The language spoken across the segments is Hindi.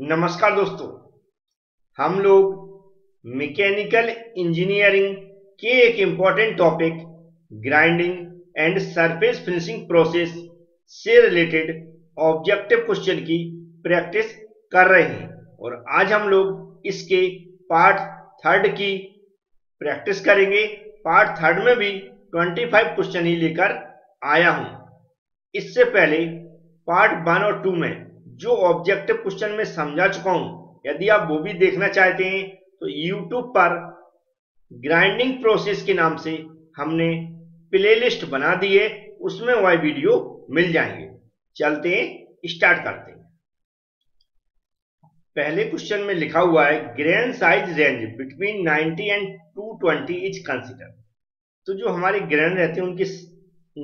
नमस्कार दोस्तों, हम लोग मैकेनिकल इंजीनियरिंग के एक important topic grinding and surface finishing process से रिलेटेड ऑब्जेक्टिव क्वेश्चन की प्रैक्टिस कर रहे हैं और आज हम लोग इसके पार्ट थर्ड की प्रैक्टिस करेंगे। पार्ट थर्ड में भी 25 क्वेश्चन ही लेकर आया हूं। इससे पहले पार्ट 1 और 2 में जो ऑब्जेक्टिव क्वेश्चन में समझा चुका हूं, यदि आप वो भी देखना चाहते हैं तो YouTube पर ग्राइंडिंग प्रोसेस के नाम से हमने प्लेलिस्ट बना दी है, उसमें वह वीडियो मिल जाएंगे। चलते हैं, स्टार्ट करते हैं। पहले क्वेश्चन में लिखा हुआ है grain size range between 90 and 220 is consider. तो जो हमारे ग्रेन रहते हैं उनके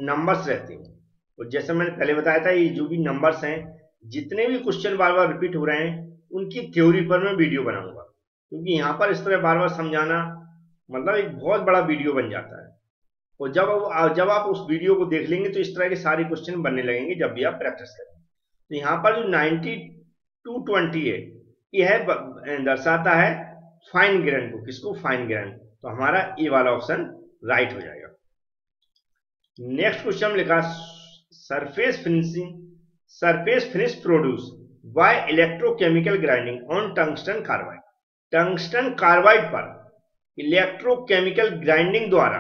नंबर्स रहते हैं और जैसे मैंने पहले बताया था, ये जो भी नंबर्स हैं, जितने भी क्वेश्चन बार बार रिपीट हो रहे हैं उनकी थ्योरी पर मैं वीडियो बनाऊंगा, क्योंकि यहाँ पर इस तरह बार बार समझाना मतलब एक बहुत बड़ा वीडियो बन जाता है और जब आप उस वीडियो को देख लेंगे तो इस तरह के सारे क्वेश्चन बनने लगेंगे जब भी आप प्रैक्टिस करेंगे। तो यहाँ पर जो 90 220 है, यह दर्शाता है फाइन ग्रेन को। किसको? Fine grain. तो हमारा ए वाला ऑप्शन राइट हो जाएगा। नेक्स्ट क्वेश्चन लिखा surface finish produce by electrochemical grinding on tungsten carbide. Tungsten carbide पर इलेक्ट्रोकेमिकल ग्राइंडिंग द्वारा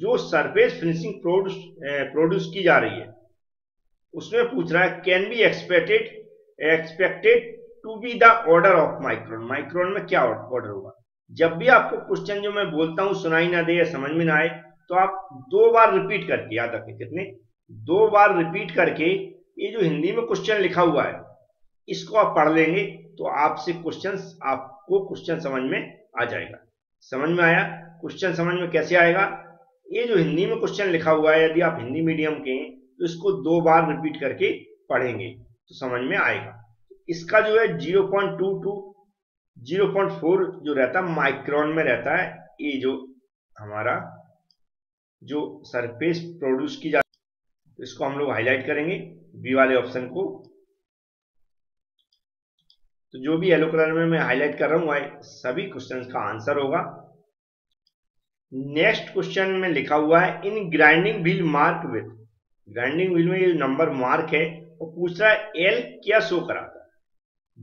जो सरफेस फिनिशिंग प्रोड्यूस की जा रही है, उसमें पूछ रहा है can be expected to be the order of micron. Micron में क्या ऑर्डर होगा? जब भी आपको क्वेश्चन जो मैं बोलता हूं सुनाई ना दे या समझ में ना आए तो आप दो बार रिपीट करके, याद रखें कितने, दो बार रिपीट करके ये जो हिंदी में क्वेश्चन लिखा हुआ है इसको आप पढ़ लेंगे तो आपसे आपको क्वेश्चन समझ में आ जाएगा। समझ में आया? क्वेश्चन समझ में कैसे आएगा? ये जो हिंदी में क्वेश्चन लिखा हुआ है, यदि आप हिंदी मीडियम के हैं तो इसको दो बार रिपीट करके पढ़ेंगे तो समझ में आएगा। इसका जो है 0.2 to 0.4 जो रहता है माइक्रोन में रहता है। ये जो हमारा जो सरफेस प्रोड्यूस की जाती है तो इसको हम लोग हाईलाइट करेंगे बी वाले ऑप्शन को। तो जो भी येलो कलर में मैं हाईलाइट कर रहा हूं सभी क्वेश्चंस का आंसर होगा। नेक्स्ट क्वेश्चन में लिखा हुआ है in grinding wheel mark with. Grinding wheel में ये नंबर मार्क है और पूछ रहा है एल क्या शो कराता है।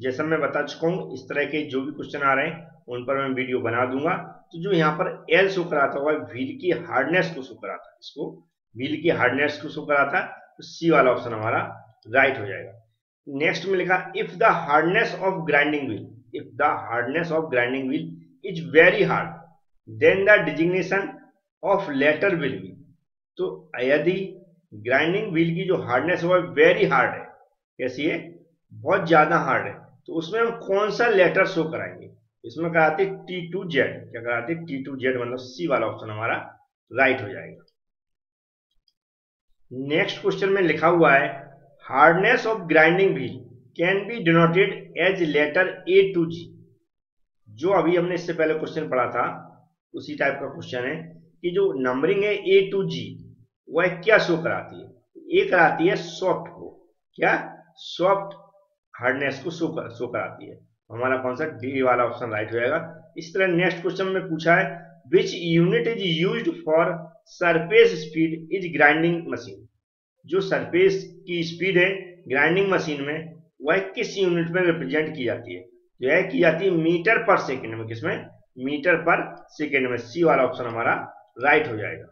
जैसा मैं बता चुका हूं, इस तरह के जो भी क्वेश्चन आ रहे हैं उन पर मैं वीडियो बना दूंगा। तो जो यहाँ पर एल शो कराता हुआ व्हील की हार्डनेस को शो कराता है, इसको व्हील की हार्डनेस को शो कराता है। सी वाला ऑप्शन हमारा राइट हो जाएगा। नेक्स्ट में लिखा if the hardness of grinding wheel, if the hardness of grinding wheel is very hard then the designation of letter will be. तो यदि ग्राइंडिंग व्हील की जो हार्डनेस है वेरी हार्ड है, कैसी है? बहुत ज्यादा हार्ड है, तो उसमें हम कौन सा लेटर शो कराएंगे? इसमें कराते T2Z। क्या कराते? T2Z, मतलब सी वाला ऑप्शन हमारा राइट हो जाएगा। नेक्स्ट क्वेश्चन में लिखा हुआ है hardness of grinding wheel can be denoted as letter A to G. जो अभी हमने इससे पहले क्वेश्चन पढ़ा था उसी टाइप का क्वेश्चन है कि जो नंबरिंग है ए टू जी वह क्या शो कराती है? ए कराती है सॉफ्ट को। क्या? सॉफ्ट हार्डनेस को शो कराती है। हमारा कौन सा? डी वाला ऑप्शन राइट हो जाएगा। इस तरह नेक्स्ट क्वेश्चन में पूछा है which unit is use for surface speed is grinding machine. जो सरफेस की स्पीड है ग्राइंडिंग मशीन में वह किस यूनिट में रिप्रेजेंट की जाती है? जो है की जाती है मीटर पर सेकेंड में। किसमें? मीटर पर सेकेंड में। सी वाला ऑप्शन हमारा राइट हो जाएगा।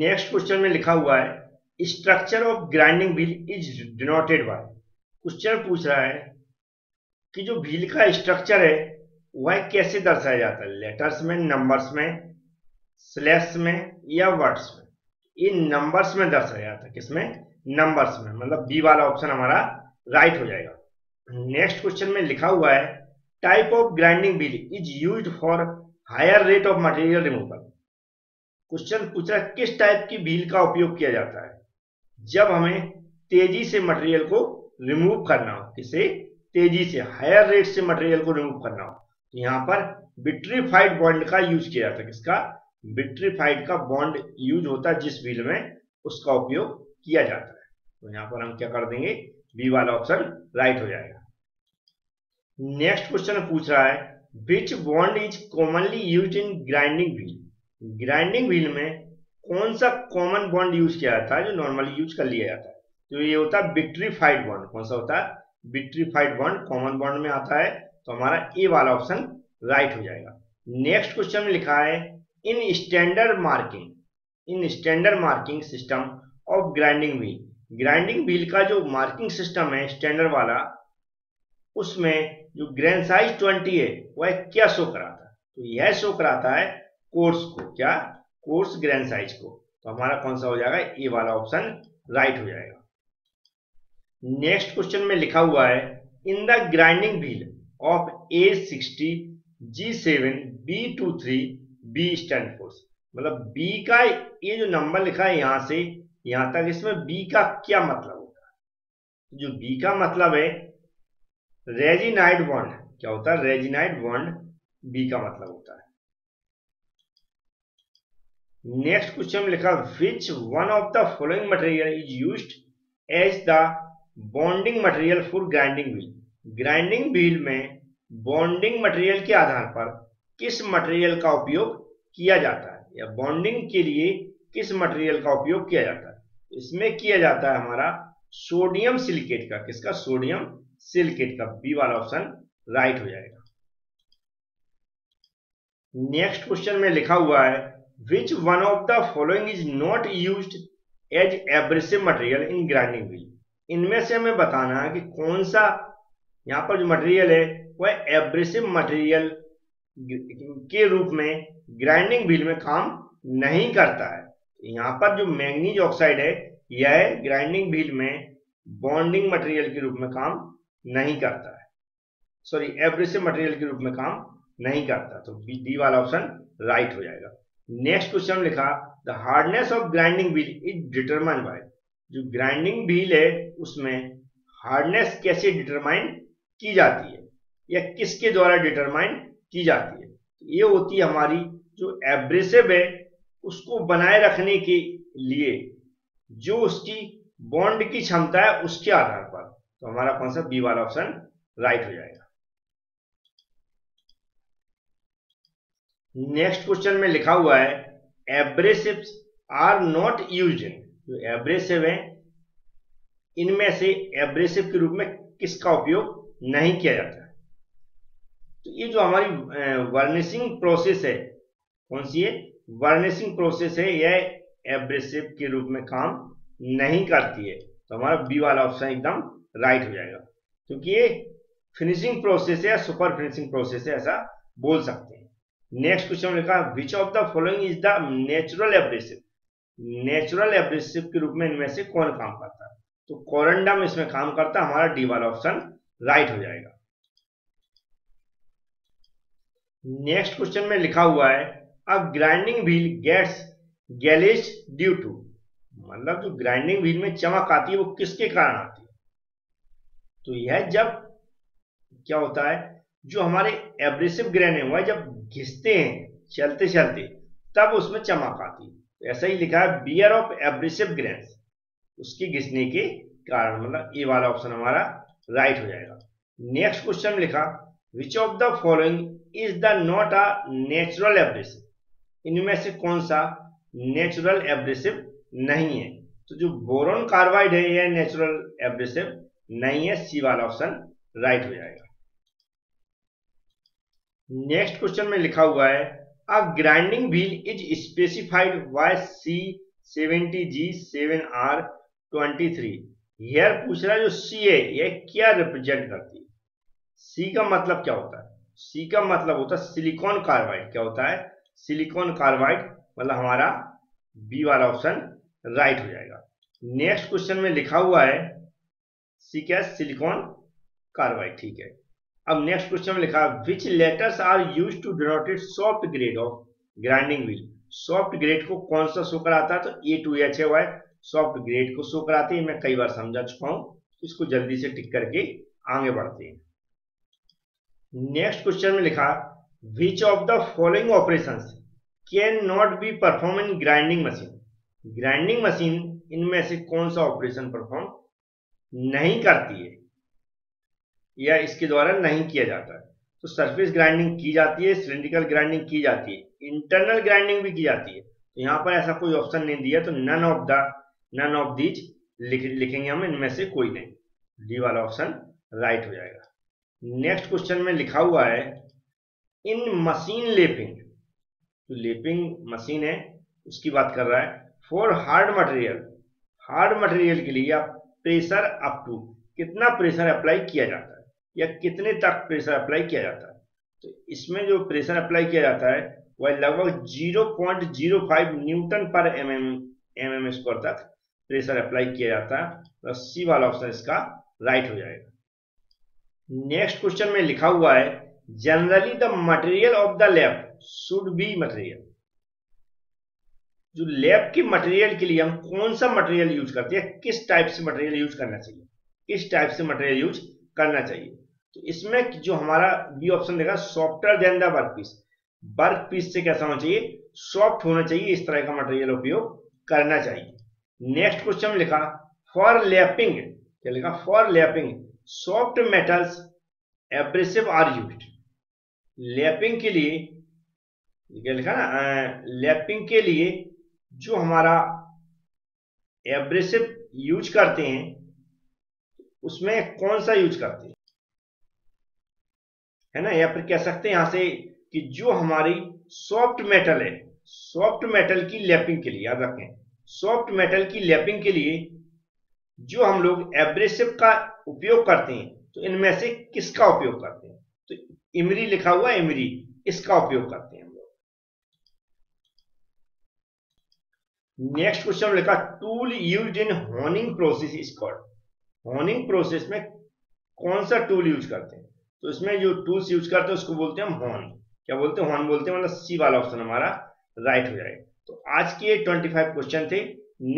नेक्स्ट क्वेश्चन में लिखा हुआ है structure of grinding wheel is denoted by. Question पूछ रहा है कि जो व्हील का स्ट्रक्चर है वह कैसे दर्शाया जाता है? लेटर्स में, नंबर्स में, स्लैश में या वर्ड्स में? इन नंबर्स में दर्शाया जाता है। किसमें? नंबर्स में, मतलब बी वाला ऑप्शन हमारा राइट हो जाएगा। नेक्स्ट क्वेश्चन में लिखा हुआ है type of grinding wheel is used for higher rate of material removal. Question पूछ रहा है किस टाइप की व्हील का उपयोग किया जाता है जब हमें तेजी से मटेरियल को रिमूव करना हो? किसे? तेजी से, हायर रेट से मटेरियल को रिमूव करना हो। तो यहाँ पर विट्रीफाइड बॉन्ड का यूज किया जाता है। किसका? विट्रीफाइड का बॉन्ड यूज होता है जिस व्हील में, उसका उपयोग किया जाता है। तो यहाँ पर हम क्या कर देंगे? बी वाला ऑप्शन राइट हो जाएगा। नेक्स्ट क्वेश्चन पूछ रहा है which bond is commonly use in grinding wheel. Grinding wheel में कौन सा कॉमन बॉन्ड यूज किया जाता है जो नॉर्मली यूज कर लिया जाता है, तो ये होता है विट्रीफाइड बॉन्ड। कौन सा होता है विट्रीफाइड बॉन्ड, कॉमन बॉन्ड में आता है, तो हमारा ए वाला ऑप्शन राइट हो जाएगा। नेक्स्ट क्वेश्चन में लिखा है in standard marking system of grinding wheel. Grinding wheel का जो मार्किंग सिस्टम है स्टैंडर्ड वाला, उसमें जो ग्रेन साइज 20 है वह क्या शो कराता है, तो यह शो कराता है कोर्स को, क्या कोर्स ग्रेन साइज को, तो हमारा कौन सा हो जाएगा ए वाला ऑप्शन राइट हो जाएगा। नेक्स्ट क्वेश्चन में लिखा हुआ है in the grinding wheel of A60 G7 B23 B stand force, मतलब B का ये जो नंबर लिखा है यहां से यहां तक, इसमें B का क्या मतलब होगा, जो B का मतलब है रेजिनाइड बॉन्ड। क्या होता है रेजिनाइड बॉन्ड, बी का मतलब होता है। नेक्स्ट क्वेश्चन में लिखा which one of the following material is used as the bonding material for grinding wheel. Grinding wheel में बॉन्डिंग मटेरियल के आधार पर किस मटेरियल का उपयोग किया जाता है, या बॉन्डिंग के लिए किस मटेरियल का उपयोग किया जाता है, इसमें किया जाता है हमारा सोडियम सिलिकेट का। किसका? सोडियम सिलिकेट का। बी वाला ऑप्शन राइट हो जाएगा। नेक्स्ट क्वेश्चन में लिखा हुआ है which one of the following is not used as abrasive material in grinding wheel. इनमें से हमें बताना है कि कौन सा यहाँ पर जो मटेरियल है वह एब्रेसिव मटेरियल के रूप में ग्राइंडिंग व्हील में काम नहीं करता है। यहाँ पर जो मैंगनीज ऑक्साइड है यह ग्राइंडिंग व्हील में बॉन्डिंग मटेरियल के रूप में काम नहीं करता है, सॉरी एब्रेसिव मटेरियल के रूप में काम नहीं करता, तो डी वाला ऑप्शन राइट हो जाएगा। नेक्स्ट क्वेश्चन में लिखा the hardness of grinding wheel is determined by. जो ग्राइंडिंग व्हील है उसमें हार्डनेस कैसे डिटरमाइन की जाती है, या किसके द्वारा डिटरमाइन की जाती है, तो ये होती है हमारी जो एब्रेसिव है उसको बनाए रखने के लिए जो उसकी बॉन्ड की क्षमता है उसके आधार पर, तो हमारा कौन सा बी वाला ऑप्शन राइट हो जाएगा। नेक्स्ट क्वेश्चन में लिखा हुआ है abrasives are not used in. जो एब्रेसिव है इनमें से एब्रेसिव के रूप में किसका उपयोग नहीं किया जाता है, तो ये जो हमारी वार्निशिंग प्रोसेस है, कौन सी है वार्निशिंग प्रोसेस है, यह एब्रेसिव के रूप में काम नहीं करती है, तो हमारा बी वाला ऑप्शन एकदम राइट हो जाएगा, क्योंकि ये फिनिशिंग प्रोसेस है या सुपर फिनिशिंग प्रोसेस है ऐसा बोल सकते हैं। नेक्स्ट क्वेश्चन में लिखा which of the following is the natural abrasive. Natural abrasive के रूप में इनमें से कौन काम करता है, तो कोरंडम इसमें काम करता है, हमारा डी वाला ऑप्शन राइट हो जाएगा। नेक्स्ट क्वेश्चन में लिखा हुआ है a grinding wheel gets glazed due to, मतलब जो ग्राइंडिंग व्हील में चमक आती है वो किसके कारण आती है, तो यह जब क्या होता है जो हमारे एब्रेसिव ग्रेन है वह जब घिसते हैं चलते चलते तब उसमें चमक आती है, ऐसा ही लिखा है बियर ऑफ एब्रेसिव ग्रेन, उसके घिसने के कारण, मतलब ए वाला ऑप्शन हमारा राइट हो जाएगा। नेक्स्ट क्वेश्चन में लिखा which of the following is the not a natural abrasive. इनमें से कौन सा नेचुरल एब्रेसिव नहीं है, तो जो बोरॉन कार्बाइड है यह नेचुरल एब्रेसिव नहीं है, सी वाला ऑप्शन राइट हो जाएगा। नेक्स्ट क्वेश्चन में लिखा हुआ है a grinding wheel is specified by C70G7R23। यह पूछ रहा है जो C है यह क्या रिप्रेजेंट करती है, C का मतलब क्या होता है, C का मतलब होता है सिलिकॉन कार्बाइड। क्या होता है सिलिकॉन कार्बाइड, मतलब हमारा बी वाला ऑप्शन राइट हो जाएगा। नेक्स्ट क्वेश्चन में लिखा हुआ है सी क्या सिलिकॉन कार्बाइड, ठीक है। अब नेक्स्ट क्वेश्चन में लिखा which letters are used to denote soft grade of grinding wheel. Soft grade को कौन सा शो कराता है, तो A2H है सॉफ्ट ग्रेड को शो कराते हैं, मैं कई बार समझा चुका हूं, इसको जल्दी से टिक करके आगे बढ़ते हैं। नेक्स्ट क्वेश्चन में लिखा which of the following operation can not be perform in grinding machine. Grinding machine इनमें से कौन सा ऑपरेशन परफॉर्म नहीं करती है, या इसके द्वारा नहीं किया जाता है। तो सरफेस ग्राइंडिंग की जाती है, सिलिंड्रिकल ग्राइंडिंग की जाती है, इंटरनल ग्राइंडिंग भी की जाती है। तो यहाँ पर ऐसा कोई ऑप्शन नहीं दिया, तो नन ऑफ दीज लिखेंगे हम, इनमें से कोई नहीं। डी वाला ऑप्शन राइट हो जाएगा। नेक्स्ट क्वेश्चन में लिखा हुआ है इन मशीन लेपिंग, तो लेपिंग मशीन है उसकी बात कर रहा है। For hard material, hard material के लिए आप प्रेशर अप टू कितना प्रेशर अप्लाई किया जाता है या कितने तक प्रेशर अप्लाई किया जाता है। तो इसमें जो प्रेशर अप्लाई किया जाता है वह लगभग 0.05 न्यूटन पर एमएम स्क्वायर तक प्रेशर अप्लाई किया जाता है। तो सी वाला ऑप्शन इसका राइट हो जाएगा। नेक्स्ट क्वेश्चन में लिखा हुआ है generally the material of the lap should be material, जो लैब के मटेरियल के लिए हम कौन सा मटेरियल यूज करते हैं, किस टाइप से मटेरियल यूज करना चाहिए, किस टाइप से मटेरियल यूज करना चाहिए। तो इसमें जो हमारा बी ऑप्शन देगा softer than the workpiece, workpiece से कैसा होना चाहिए, सॉफ्ट होना चाहिए, इस तरह का मटेरियल उपयोग करना चाहिए। नेक्स्ट क्वेश्चन में लिखा फॉर लैपिंग, क्या लिखा, for lapping soft metals abrasive are used. Lapping के लिए, क्या लिखा ना, लैपिंग के लिए जो हमारा एब्रेसिव यूज करते हैं उसमें कौन सा यूज करते हैं, है ना, या फिर कह सकते हैं यहां से कि जो हमारी सॉफ्ट मेटल है, सॉफ्ट मेटल की लैपिंग के लिए, याद रखें सॉफ्ट मेटल की लैपिंग के लिए जो हम लोग एब्रेसिव का उपयोग करते हैं, तो इनमें से किसका उपयोग करते हैं। तो इमरी लिखा हुआ है, इमरी, इसका उपयोग करते हैं हम लोग। नेक्स्ट क्वेश्चन लिखा tool used in honing process is called. Honing process में कौन सा टूल यूज करते हैं, तो इसमें जो टूल्स यूज करते हैं उसको बोलते हैं हम हॉर्न, क्या बोलते हैं, हॉर्न बोलते हैं। मतलब सी वाला ऑप्शन हमारा राइट हो जाएगा। तो आज के 25 क्वेश्चन थे,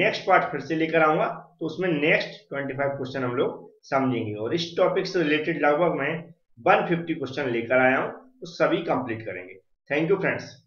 नेक्स्ट पार्ट फिर से लेकर आऊंगा, तो उसमें नेक्स्ट 25 क्वेश्चन हम लोग समझेंगे और इस टॉपिक से रिलेटेड लगभग मैं 150 क्वेश्चन लेकर आया हूँ, तो सभी कंप्लीट करेंगे। Thank you friends.